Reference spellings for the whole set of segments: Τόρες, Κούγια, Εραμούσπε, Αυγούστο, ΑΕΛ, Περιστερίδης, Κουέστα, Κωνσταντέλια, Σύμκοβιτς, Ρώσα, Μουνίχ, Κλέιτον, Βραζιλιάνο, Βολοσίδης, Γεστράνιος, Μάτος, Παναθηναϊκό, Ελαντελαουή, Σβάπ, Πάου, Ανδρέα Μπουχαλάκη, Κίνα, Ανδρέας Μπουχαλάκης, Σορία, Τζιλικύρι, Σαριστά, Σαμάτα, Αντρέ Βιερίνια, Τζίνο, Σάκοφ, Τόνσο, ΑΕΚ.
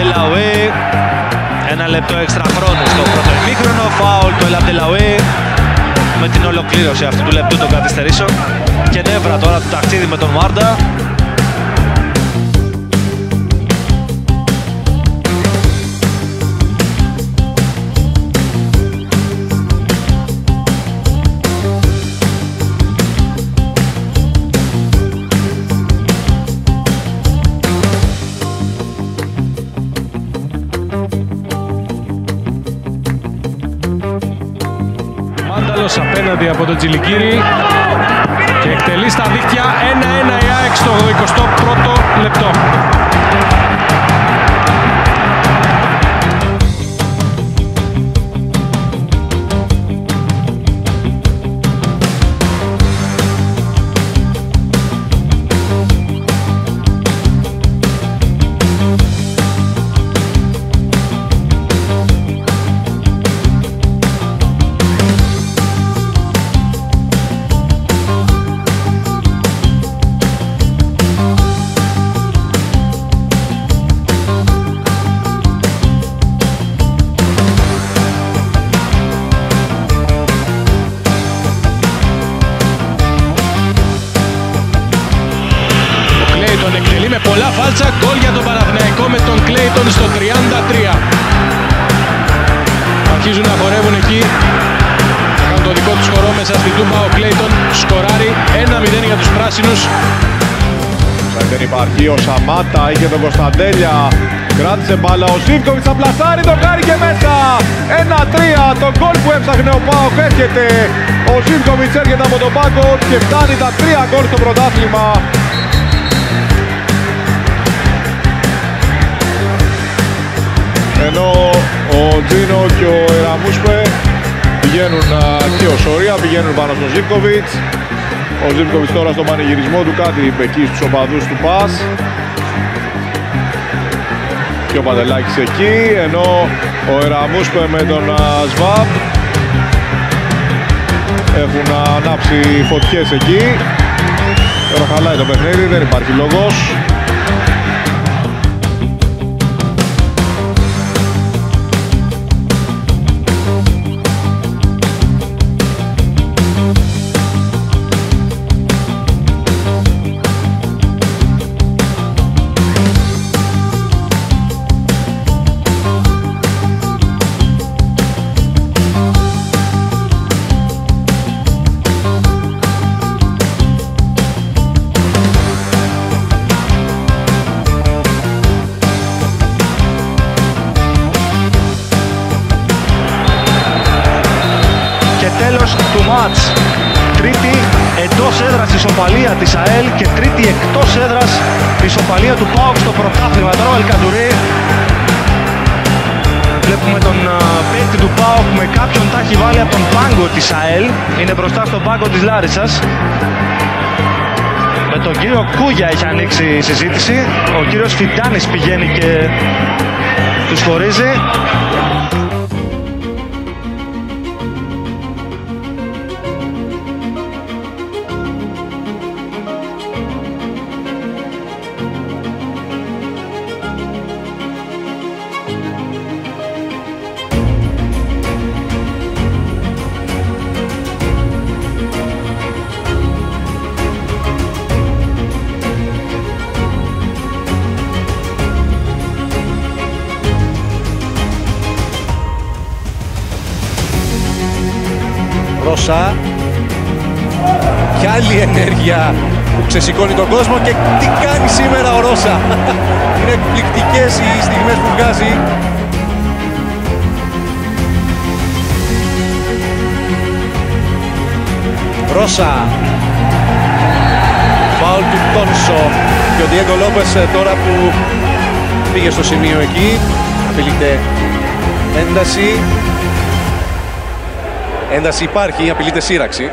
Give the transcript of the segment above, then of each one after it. Ελαντελαουή. Ένα λεπτό έξτρα χρόνο στο πρώτο ημίχρονο. Φάουλ του Ελαντελαουή. Με την ολοκλήρωση αυτού του λεπτού των καθυστερήσεων. Και νεύρα τώρα του ταξίδι με τον Μάρντα. Απέναντι από τον Τζιλικύρι και εκτελεί στα δίχτυα 1-1 η ΑΕΚ στο 21ο λεπτό. Πολλά φάλτσα, γκολ για τον Παναθηναϊκό με τον Κλέιτον στο 33. Αρχίζουν να χορεύουν εκεί, να κάνουν το δικό τους χορό μέσα στη τούμπα. Ο Κλέιτον σκοράρει 1-0 για τους πράσινους. Δεν υπάρχει ο Σαμάτα, είχε τον Κωνσταντέλια, κράτησε μπάλα ο Σύμκοβιτς, θα πλασάρει, το κάνει και μέσα. 1-3, το γκολ που έψαχνε ο Πάου έρχεται. Ο Σύμκοβιτς έρχεται από τον Πάκο και φτάνει τα 3 γκολ στο πρωτάθλημα. Ενώ ο Τζίνο και ο Εραμούσπε πηγαίνουν και ο Σορία πηγαίνουν πάνω στον Ζίπκοβιτς. Ο Ζίπκοβιτς τώρα στον πανηγυρισμό του, κάτι εκεί στους οπαδούς του ΠΑΣ. Και ο Παντελάκης εκεί, ενώ ο Εραμούσπε με τον Σβάπ έχουν ανάψει φωτιές εκεί. Τώρα χαλάει το παιχνίδι, δεν υπάρχει λόγος. Τέλος του μάτς, τρίτη εντός έδρας ισοπαλία της ΑΕΛ και τρίτη εκτός έδρας ισοπαλία του ΠΑΟΚ στο πρωτάθλημα. Τώρα ο Αλκαντουρί, βλέπουμε τον παίκτη του ΠΑΟΚ με κάποιον τα έχει βάλει από τον πάγκο της ΑΕΛ, είναι μπροστά στον πάγκο της Λάρισσας. Με τον κύριο Κούγια έχει ανοίξει η συζήτηση, ο κύριος Φιντάνης πηγαίνει και τους χωρίζει. Ρώσα, κι άλλη ενέργεια που ξεσηκώνει τον κόσμο και τι κάνει σήμερα ο Ρώσα. Είναι εκπληκτικές οι στιγμές που βγάζει. Ρώσα, φάουλ του Τόνσο και ο Diego Lopez τώρα που πήγε στο σημείο εκεί. Απειλείται ένταση. Ένταση υπάρχει, απειλείται σύραξη.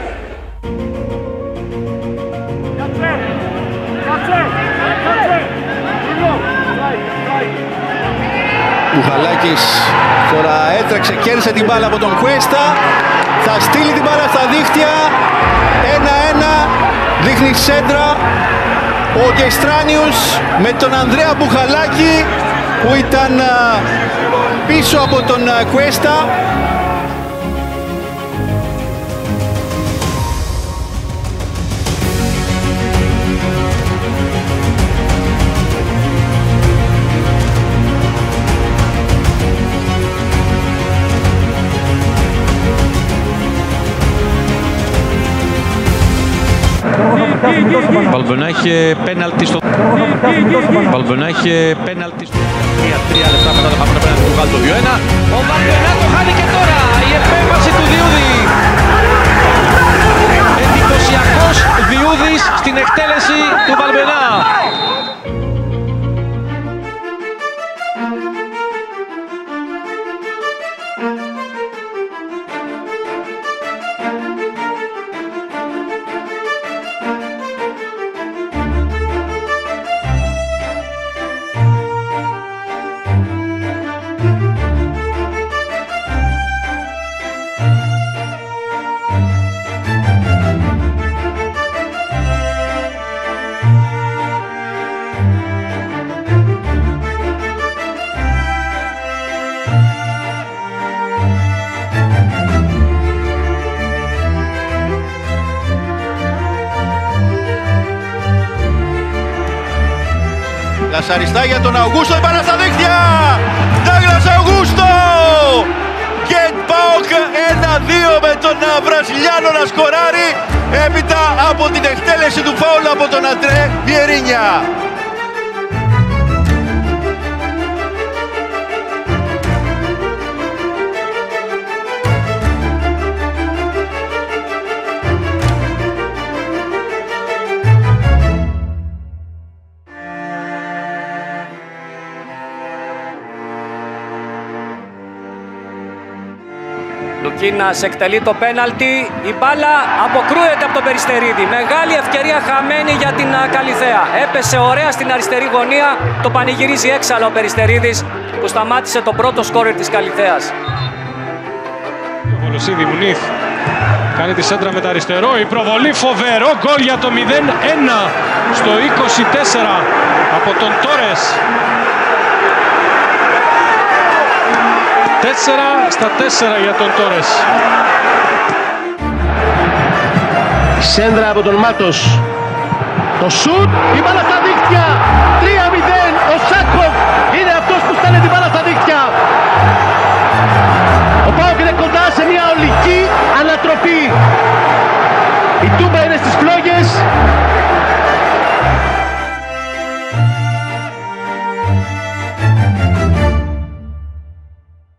Μπουχαλάκης τώρα έτρεξε, κέρδισε την μπάλα από τον Κουέστα. Θα στείλει την μπάλα στα δίχτυα. 1-1, δείχνει σέντρα. Ο Γεστράνιος με τον Ανδρέα Μπουχαλάκη. που ήταν πίσω από τον Κουέστα. Βαλβενά είχε πέναλτι στο... Βαλβενά είχε πέναλτι στο... 3 λεπτά μετά το χαμένο πέναλτι του Γκάλ το 2-1. Ο Βαλβενά το χάνει και τώρα. Η επέμβαση του Διούδη. Εντυπωσιακός Διούδης στην εκτέλεση του Βαλβενά. Σαριστά για τον Αυγούστο, επάνω στα δίκτυα! Ντάγκλας Αυγούστο! Και ΠΑΟΚ 1-2 με τον Βραζιλιάνο να σκοράρει έπειτα από την εκτέλεση του φάουλ από τον Αντρέ Βιερίνια. Κίνας εκτελεί το πέναλτι, η μπάλα αποκρούεται από τον Περιστερίδη. Μεγάλη ευκαιρία χαμένη για την Καλυθέα. Έπεσε ωραία στην αριστερή γωνία, το πανηγυρίζει έξαλλα ο Περιστερίδης που σταμάτησε τον πρώτο σκόρερ της Καλυθέας. Ο Βολοσίδη Μουνίθ κάνει τη σέντρα με τα αριστερό, η προβολή φοβερό, γκολ για το 0-1 στο 24 από τον Τόρες. 4-4 για τον Τόρες. Σέντρα από τον Μάτος. Το σουτ, η μπάλα στα δίκτυα. 3-0. Ο Σάκοφ είναι αυτός που στέλνει την μπάλα στα δίκτυα. Ο ΠΑΟΚ είναι κοντά σε μια ολική ανατροπή. Η τούμπα είναι στις φλόγες.